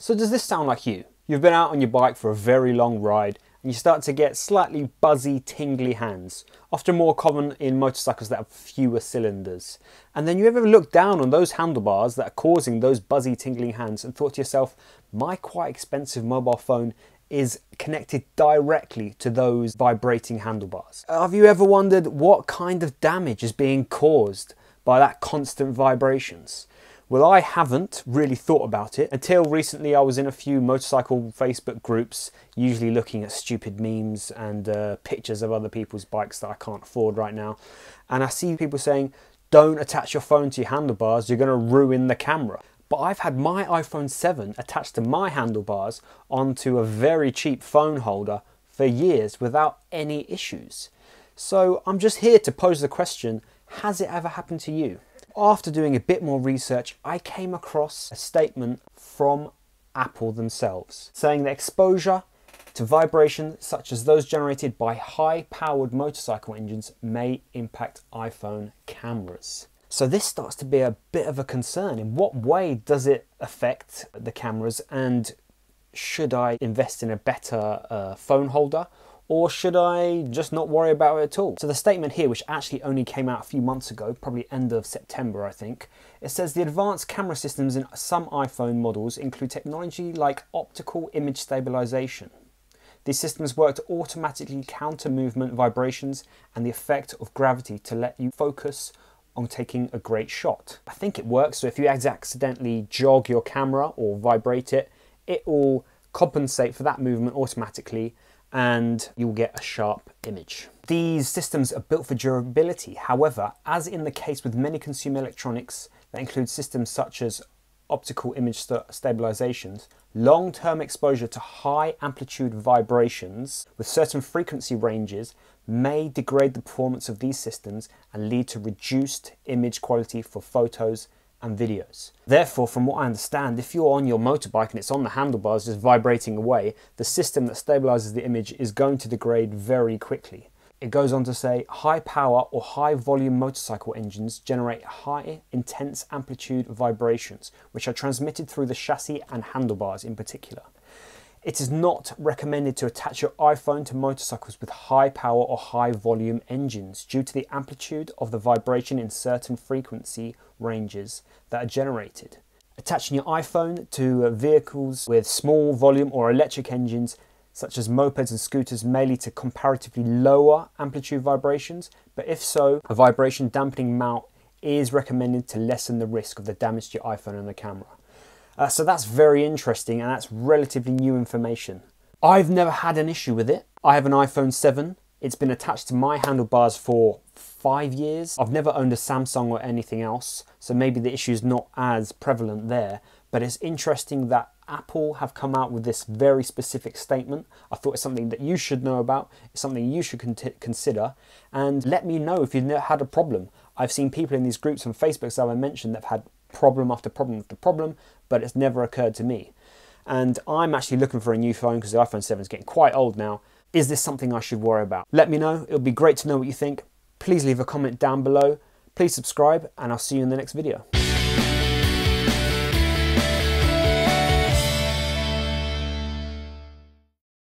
So does this sound like you? You've been out on your bike for a very long ride and you start to get slightly buzzy, tingly hands, often more common in motorcycles that have fewer cylinders. And then you ever look down on those handlebars that are causing those buzzy, tingling hands and thought to yourself, my quite expensive mobile phone is connected directly to those vibrating handlebars. Have you ever wondered what kind of damage is being caused by that constant vibrations? Well, I haven't really thought about it until recently. I was in a few motorcycle Facebook groups, usually looking at stupid memes and pictures of other people's bikes that I can't afford right now. And I see people saying, don't attach your phone to your handlebars, you're gonna ruin the camera. But I've had my iPhone 7 attached to my handlebars onto a very cheap phone holder for years without any issues. So I'm just here to pose the question, has it ever happened to you? After doing a bit more research, I came across a statement from Apple themselves saying that exposure to vibration such as those generated by high-powered motorcycle engines may impact iPhone cameras. So this starts to be a bit of a concern. In what way does it affect the cameras, and should I invest in a better phone holder, or should I just not worry about it at all? So the statement here, which actually only came out a few months ago, probably end of September, I think, it says the advanced camera systems in some iPhone models include technology like optical image stabilization. These systems work to automatically counter movement vibrations and the effect of gravity to let you focus on taking a great shot. I think it works, so if you accidentally jog your camera or vibrate it, it will compensate for that movement automatically and you'll get a sharp image. These systems are built for durability. However, as in the case with many consumer electronics that include systems such as optical image stabilizations, long-term exposure to high amplitude vibrations with certain frequency ranges may degrade the performance of these systems and lead to reduced image quality for photos and videos. Therefore, from what I understand, if you're on your motorbike and it's on the handlebars just vibrating away, the system that stabilizes the image is going to degrade very quickly. It goes on to say high power or high volume motorcycle engines generate high intense amplitude vibrations, which are transmitted through the chassis and handlebars in particular. It is not recommended to attach your iPhone to motorcycles with high power or high volume engines due to the amplitude of the vibration in certain frequency ranges that are generated. Attaching your iPhone to vehicles with small volume or electric engines such as mopeds and scooters may lead to comparatively lower amplitude vibrations, but if so, a vibration dampening mount is recommended to lessen the risk of the damage to your iPhone and the camera. So that's very interesting, and that's relatively new information. I've never had an issue with it. I have an iPhone 7. It's been attached to my handlebars for 5 years. I've never owned a Samsung or anything else, so maybe the issue is not as prevalent there, but it's interesting that Apple have come out with this very specific statement. I thought it's something that you should know about. It's something you should consider, and let me know if you've had a problem. I've seen people in these groups on Facebook, as I mentioned, that have had problem after problem after problem, but it's never occurred to me. And I'm actually looking for a new phone because the iPhone 7 is getting quite old now. Is this something I should worry about? Let me know. It'll be great to know what you think. Please leave a comment down below. Please subscribe, and I'll see you in the next video.